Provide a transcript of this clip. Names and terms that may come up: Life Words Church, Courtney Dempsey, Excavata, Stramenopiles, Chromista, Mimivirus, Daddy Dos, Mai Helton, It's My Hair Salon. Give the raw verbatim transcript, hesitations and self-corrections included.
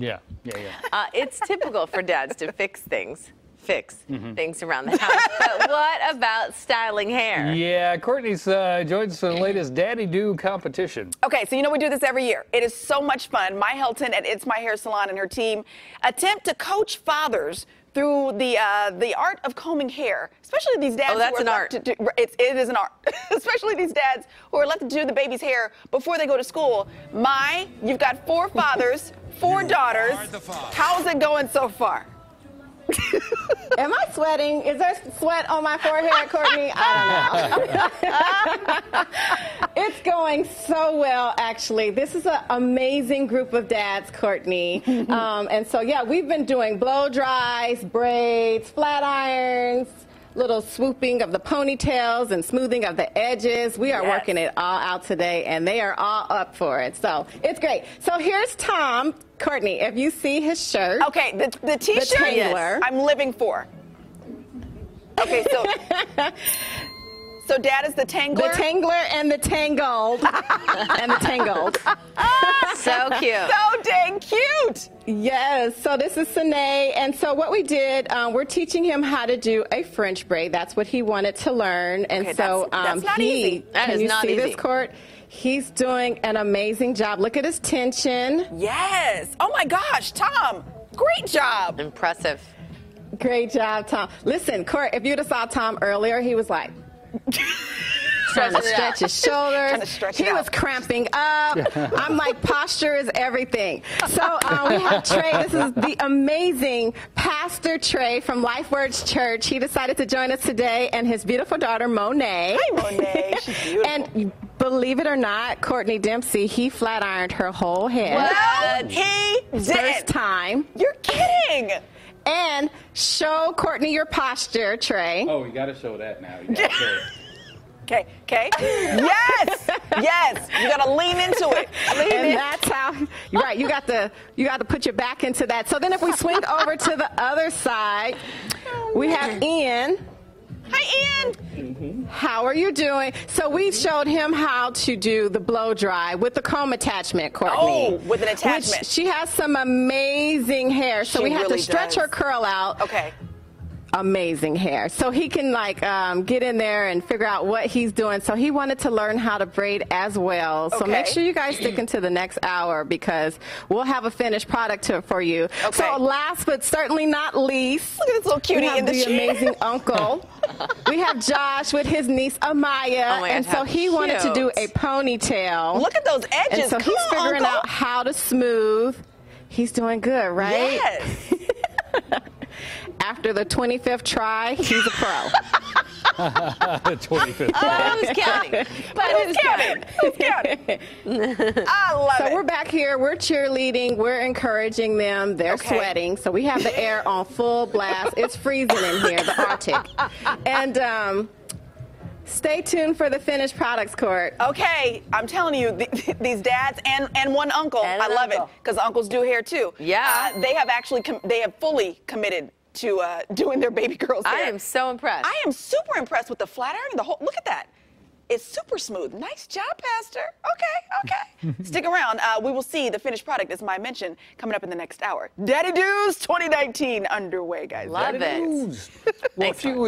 Yeah, yeah, yeah. Uh, it's typical for dads to fix things. Fix mm-hmm. things around the house. But what about styling hair? Yeah, Courtney's uh, joined us for the latest Daddy Do competition. Okay, so you know we do this every year. It is so much fun. Mai Helton at It's My Hair Salon and her team attempt to coach fathers through the uh, the art of combing hair, especially these dads. Oh, that's who are an art. To do, it's, it is an art, especially these dads who are left to do the baby's hair before they go to school. Mai, you've got four fathers, four you daughters. Father. How's it going so far? Am I sweating? Is there sweat on my forehead, Courtney? I don't know. It's going so well, actually. This is an amazing group of dads, Courtney. Um, and so, yeah, we've been doing blow dries, braids, flat irons, little swooping of the ponytails and smoothing of the edges. We are yes. working it all out today, and they are all up for it. So it's great. So here's Tom. Courtney, if you see his shirt. Okay, the, the T-shirt yes. I'm living for. Okay, so so dad is the tangler? The tangler and the tangled. and the tangled. So cute. So dang cute. Yes, so this is Sine, and so what we did, um, we're teaching him how to do a French braid. That's what he wanted to learn, and okay, so that's, that's um, not he, easy. That can is you not see easy. This court? He's doing an amazing job. Look at his tension. Yes. Oh my gosh, Tom, great job. Impressive. Great job, Tom. Listen, Court, if you'd have saw Tom earlier, he was like trying to stretch his shoulders. Stretch he was out. Cramping up. I'm like, posture is everything. So um, we have Trey. This is the amazing Pastor Trey from Life Words Church. He decided to join us today, and his beautiful daughter, Monet. Hi, Monet. She's beautiful. And believe it or not, Courtney Dempsey, he flat ironed her whole head. Well, he did. First time. You're kidding. And show Courtney your posture, Trey. Oh, you got to show that now. You gotta show it. Okay, okay. Yes, yes. You gotta lean into it. Lean and in. That's how. Right. You got to. You got to put your back into that. So then, if we swing over to the other side, we have Ian. Hi, Ian. Mm-hmm. How are you doing? So we showed him how to do the blow dry with the comb attachment, Courtney. Oh, with an attachment. Which she has some amazing hair. So she we have really to stretch does. Her curl out. Okay. Amazing hair. So he can like um, get in there and figure out what he's doing. So he wanted to learn how to braid as well. So okay. make sure you guys stick into the next hour because we'll have a finished product to, for you. Okay. So last but certainly not least, look at this little cutie in the, the amazing uncle. We have Josh with his niece Amaya, oh God, and so he cute. Wanted to do a ponytail. Look at those edges. And so Come he's on, figuring uncle. Out how to smooth. He's doing good, right? Yes. After the twenty-fifth try, he's a pro. The twenty-fifth try. Who's counting? But who's counting? Who's counting? I love so it. So we're back here. We're cheerleading. We're encouraging them. They're okay. sweating. So we have the air on full blast. It's freezing in here, the Arctic. And um, stay tuned for the finished products, Court. Okay. I'm telling you, th these dads and, and one uncle, and I an love uncle. It, because uncles do hair too. Yeah. Uh, they have actually, com they have fully committed to uh, doing their baby girl's hair. I am so impressed. I am super impressed with the flat iron. The whole look at that. It's super smooth. Nice job, Pastor. Okay, okay. Stick around. Uh, we will see the finished product, as Mai mentioned, coming up in the next hour. Daddy Dos twenty nineteen underway, guys. Love Daddy it. Well, Thanks,